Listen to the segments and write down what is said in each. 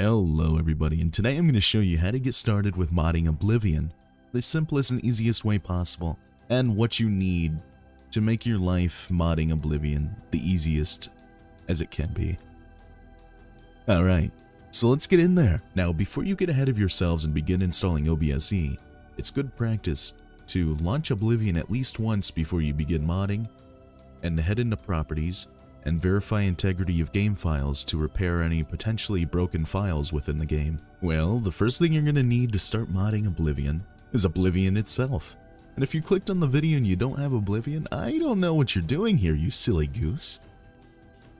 Hello everybody, and today I'm going to show you how to get started with modding Oblivion, the simplest and easiest way possible, and what you need to make your life modding Oblivion the easiest as it can be. Alright, so let's get in there. Now before you get ahead of yourselves and begin installing OBSE, it's good practice to launch Oblivion at least once before you begin modding, and head into Properties, and verify integrity of game files to repair any potentially broken files within the game. Well, the first thing you're going to need to start modding Oblivion is Oblivion itself. And if you clicked on the video and you don't have Oblivion, I don't know what you're doing here, you silly goose.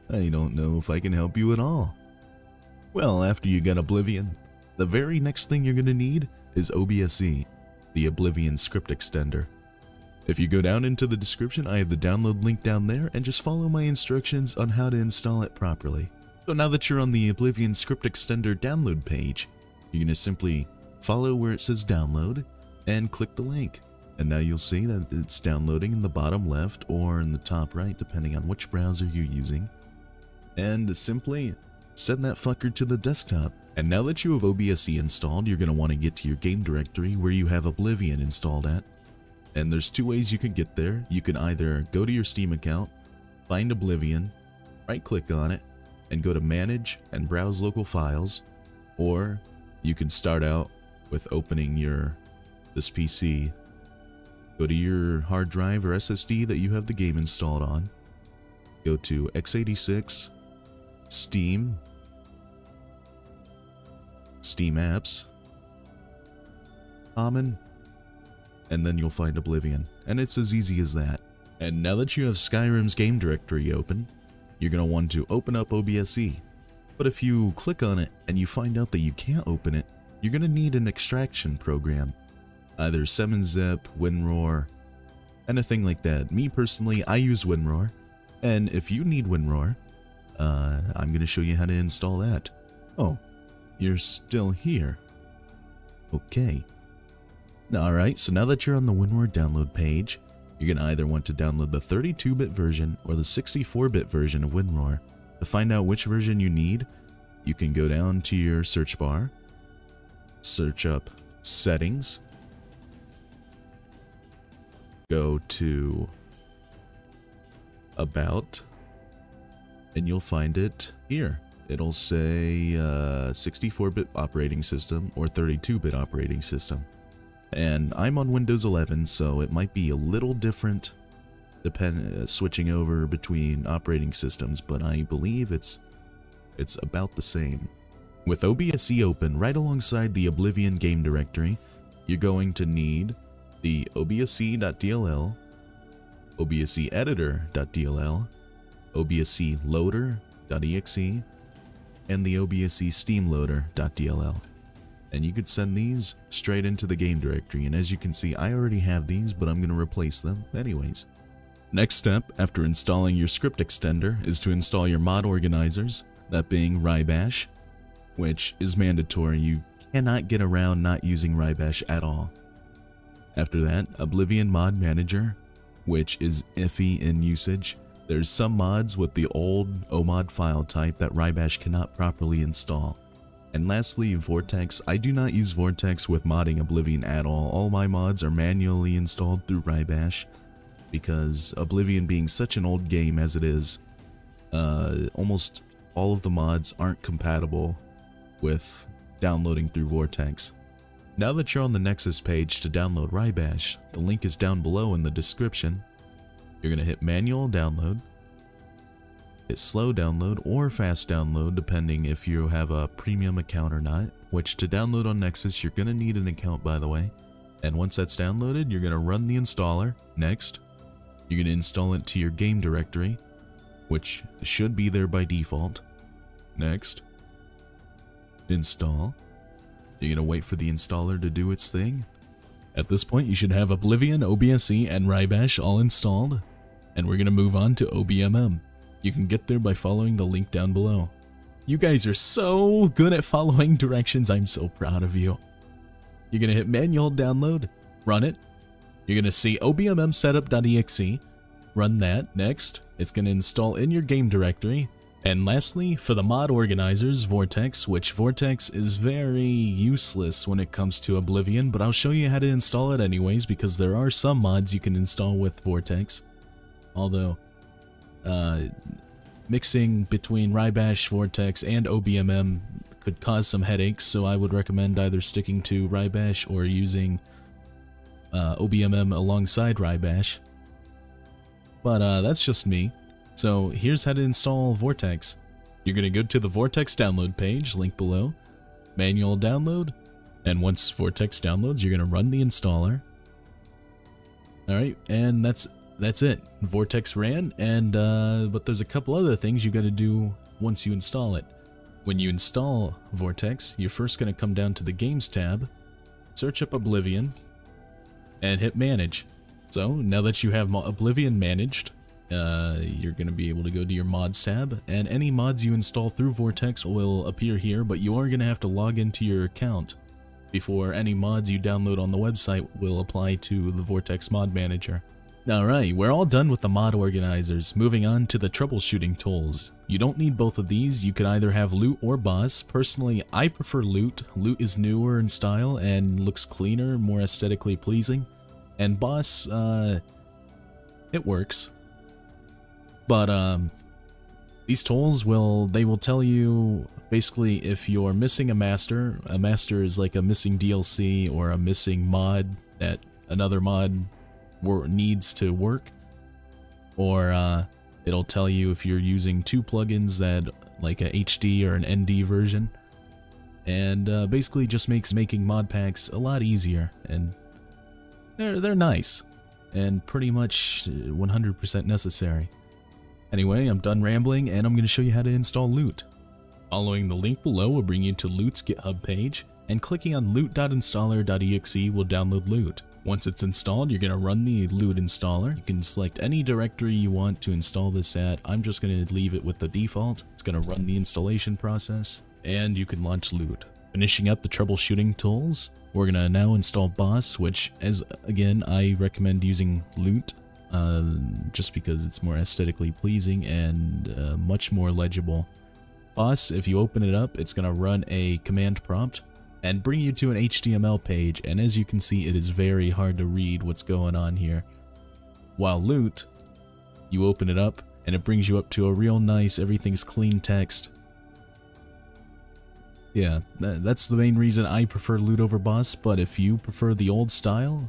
I don't know if I can help you at all. Well, after you got Oblivion, the very next thing you're going to need is OBSE, the Oblivion Script Extender. If you go down into the description, I have the download link down there, and just follow my instructions on how to install it properly. So now that you're on the Oblivion Script Extender download page, you're going to simply follow where it says download and click the link. And now you'll see that it's downloading in the bottom left or in the top right, depending on which browser you're using. And simply send that fucker to the desktop. And now that you have OBSE installed, you're going to want to get to your game directory where you have Oblivion installed at. And there's two ways you can get there. You can either go to your Steam account, find Oblivion, right-click on it, and go to Manage and Browse Local Files, or you can start out with opening this PC. Go to your hard drive or SSD that you have the game installed on. Go to x86, Steam, Steam Apps, Common, and then you'll find Oblivion, and it's as easy as that. And now that you have Skyrim's game directory open, you're going to want to open up OBSE. But if you click on it and you find out that you can't open it, you're going to need an extraction program. Either 7-Zip, WinRAR, anything like that. Me personally, I use WinRAR, and if you need WinRAR, I'm going to show you how to install that. Oh, you're still here. Okay. Alright, so now that you're on the WinRAR download page, you're going to either want to download the 32-bit version or the 64-bit version of WinRAR. To find out which version you need, you can go down to your search bar, search up Settings, go to About, and you'll find it here. It'll say 64-bit operating system or 32-bit operating system. And I'm on Windows 11, so it might be a little different switching over between operating systems, but I believe it's about the same. With OBSE open right alongside the Oblivion game directory, you're going to need the obse.dll, obse.editor.dll, obse.loader.exe, and the obse.steamloader.dll. And you could send these straight into the game directory, and as you can see, I already have these, but I'm going to replace them anyways. Next step, after installing your script extender, is to install your mod organizers, that being Wrye Bash, which is mandatory. You cannot get around not using Wrye Bash at all. After that, Oblivion Mod Manager, which is iffy in usage. There's some mods with the old OMOD file type that Wrye Bash cannot properly install. And lastly, Vortex. I do not use Vortex with modding Oblivion at all. All my mods are manually installed through Wrye Bash, because Oblivion being such an old game as it is, almost all of the mods aren't compatible with downloading through Vortex. Now that you're on the Nexus page to download Wrye Bash, the link is down below in the description. You're going to hit Manual Download. Hit slow download or fast download, depending if you have a premium account or not, which to download on Nexus you're going to need an account, by the way. And once that's downloaded, you're going to run the installer. Next, you're going to install it to your game directory, which should be there by default. Next, install. You're going to wait for the installer to do its thing. At this point you should have Oblivion, OBSE, and Wrye Bash all installed, and we're going to move on to OBMM. You can get there by following the link down below. You guys are so good at following directions, I'm so proud of you. You're going to hit manual download, run it. You're going to see obmmsetup.exe, run that. Next, it's going to install in your game directory, And lastly, for the mod organizers, Vortex, which Vortex is very useless when it comes to Oblivion, but I'll show you how to install it anyways because there are some mods you can install with Vortex. Although, mixing between Wrye Bash, Vortex, and OBMM could cause some headaches, so I would recommend either sticking to Wrye Bash or using OBMM alongside Wrye Bash. But that's just me. So here's how to install Vortex. You're going to go to the Vortex download page, link below, manual download, and once Vortex downloads, you're going to run the installer. Alright, and that's it. Vortex ran, and but there's a couple other things you got to do once you install it. When you install Vortex, you're first going to come down to the Games tab, search up Oblivion, and hit Manage. So now that you have Oblivion managed, you're going to be able to go to your mods tab, and any mods you install through Vortex will appear here, but you are going to have to log into your account before any mods you download on the website will apply to the Vortex Mod Manager. Alright, we're all done with the mod organizers, moving on to the troubleshooting tools. You don't need both of these, you could either have LOOT or BOSS. Personally, I prefer LOOT. LOOT is newer in style and looks cleaner, more aesthetically pleasing. And BOSS, it works. But these tools will tell you basically if you're missing a master. A master is like a missing DLC or a missing mod that another mod needs to work. Or it'll tell you if you're using two plugins that like a HD or an ND version. And basically just makes making mod packs a lot easier, and they're nice and pretty much 100% necessary. Anyway, I'm done rambling and I'm going to show you how to install LOOT. Following the link below will bring you to LOOT's GitHub page, and clicking on loot.installer.exe will download LOOT. Once it's installed, you're going to run the LOOT installer. You can select any directory you want to install this at. I'm just going to leave it with the default. It's going to run the installation process, and you can launch LOOT. Finishing up the troubleshooting tools, we're going to now install BOSS, which, as again, I recommend using LOOT. Just because it's more aesthetically pleasing and much more legible. BOSS, if you open it up, it's going to run a command prompt and bring you to an HTML page, and as you can see, it is very hard to read what's going on here. While LOOT, you open it up and it brings you up to a real nice, everything's clean text. Yeah, that's the main reason I prefer LOOT over BOSS, but if you prefer the old style,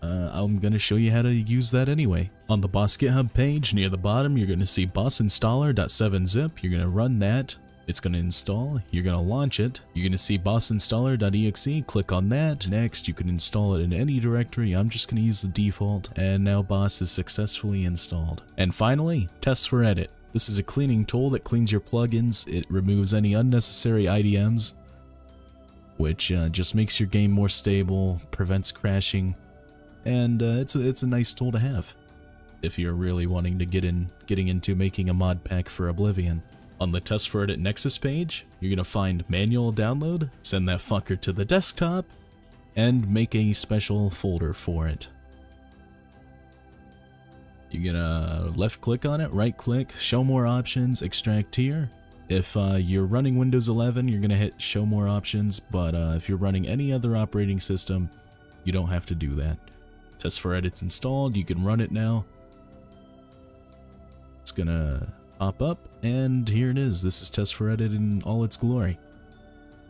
I'm going to show you how to use that anyway. On the BOSS GitHub page, near the bottom, you're going to see BOSS installer.7zip. You're going to run that. It's going to install. You're going to launch it. You're going to see BOSS installer.exe. Click on that. Next, you can install it in any directory. I'm just going to use the default. And now BOSS is successfully installed. And finally, TES4Edit. This is a cleaning tool that cleans your plugins. It removes any unnecessary IDMs, which just makes your game more stable, prevents crashing. And it's a nice tool to have if you're really wanting to get into making a mod pack for Oblivion. On the TES4Edit Nexus page, you're gonna find manual download, send that fucker to the desktop, and make a special folder for it. You're gonna left click on it, right click, show more options, extract here. If you're running Windows 11, you're gonna hit show more options, but if you're running any other operating system, you don't have to do that. TES4Edit's installed, you can run it now. It's gonna pop up, and here it is. This is TES4Edit in all its glory.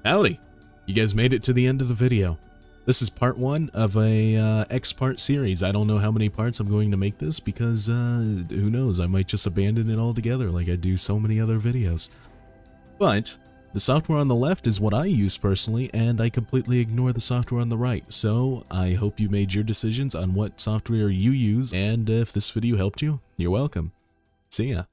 Howdy! You guys made it to the end of the video. This is part one of a X-part series. I don't know how many parts I'm going to make this because who knows, I might just abandon it altogether like I do so many other videos. But the software on the left is what I use personally, and I completely ignore the software on the right, so I hope you made your decisions on what software you use, and if this video helped you, you're welcome. See ya.